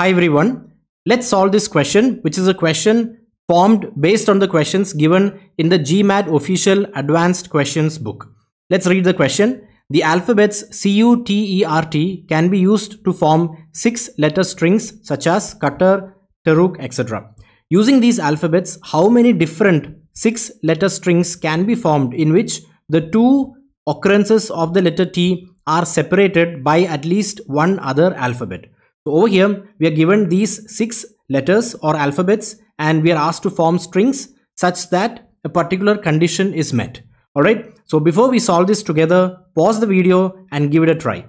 Hi everyone, let's solve this question, which is a question formed based on the questions given in the GMAT official advanced questions book. Let's read the question. The alphabets CUTERT can be used to form 6-letter strings such as Qatar, Taruk, etc. Using these alphabets, how many different 6-letter strings can be formed in which the two occurrences of the letter T are separated by at least one other alphabet? So over here, we are given these 6 letters or alphabets and we are asked to form strings such that a particular condition is met. Alright, so before we solve this together, pause the video and give it a try.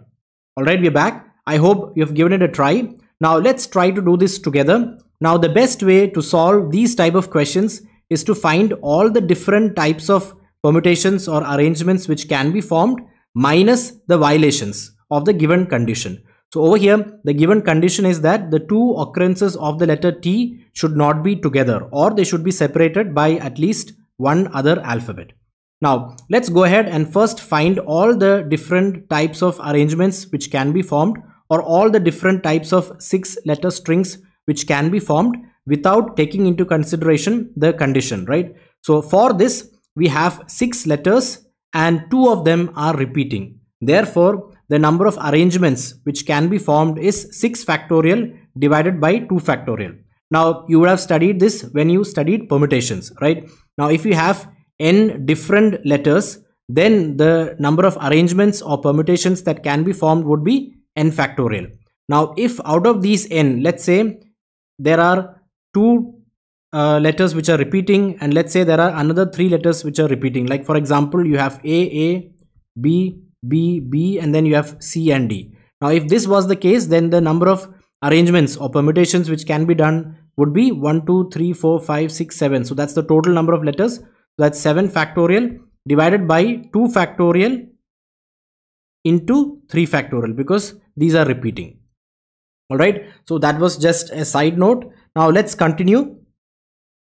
Alright, we are back. I hope you have given it a try. Now let's try to do this together. Now the best way to solve these type of questions is to find all the different types of permutations or arrangements which can be formed minus the violations of the given condition. So over here, the given condition is that the two occurrences of the letter T should not be together, or they should be separated by at least one other alphabet. Now, let's go ahead and first find all the different types of arrangements which can be formed, or all the different types of 6-letter strings which can be formed without taking into consideration the condition, right? So for this, we have 6 letters and 2 of them are repeating. Therefore, the number of arrangements which can be formed is 6 factorial divided by 2 factorial. Now, you would have studied this when you studied permutations, right? Now, if you have n different letters, then the number of arrangements or permutations that can be formed would be n factorial. Now, if out of these n, let's say there are 2 letters which are repeating, and let's say there are another 3 letters which are repeating. Like for example, you have A, B, B, B, and then you have C and D. Now, if this was the case, then the number of arrangements or permutations which can be done would be 1, 2, 3, 4, 5, 6, 7. So that's the total number of letters. That's 7 factorial divided by 2 factorial into 3 factorial, because these are repeating. Alright, so that was just a side note. Now let's continue.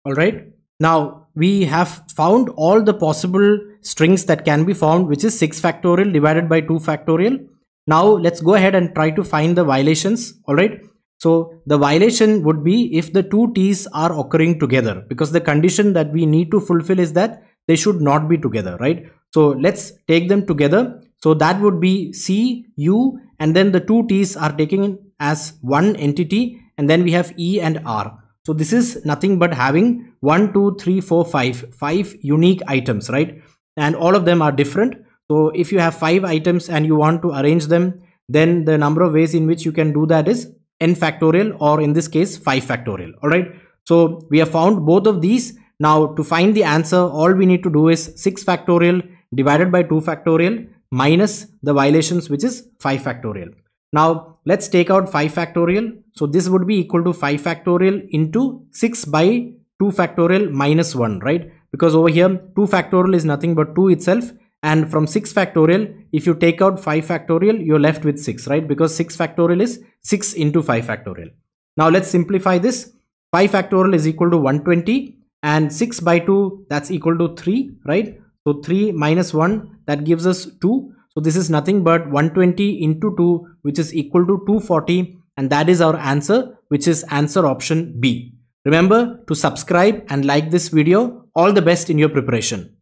Alright, now we have found all the possible strings that can be formed, which is 6 factorial divided by 2 factorial. Now let's go ahead and try to find the violations. Alright, so the violation would be if the two T's are occurring together, because the condition that we need to fulfill is that they should not be together, right? So let's take them together. So that would be C, U, and then the two T's are taken as one entity, and then we have E and R. So this is nothing but having 1, 2, 3, 4, 5, 5 unique items, right? And all of them are different. So if you have 5 items and you want to arrange them, then the number of ways in which you can do that is n factorial, or in this case 5 factorial. Alright, so we have found both of these. Now to find the answer, all we need to do is 6 factorial divided by 2 factorial minus the violations, which is 5 factorial. Now let's take out 5 factorial. So this would be equal to 5 factorial into 6 by 2 factorial minus 1, right? Because over here 2 factorial is nothing but 2 itself, and from 6 factorial, if you take out 5 factorial, you're left with 6, right? Because 6 factorial is 6 into 5 factorial. Now let's simplify this. 5 factorial is equal to 120, and 6 by 2, that's equal to 3, right? So 3 minus 1, that gives us 2. So this is nothing but 120 into 2, which is equal to 240, and that is our answer, which is answer option B. Remember to subscribe and like this video. All the best in your preparation.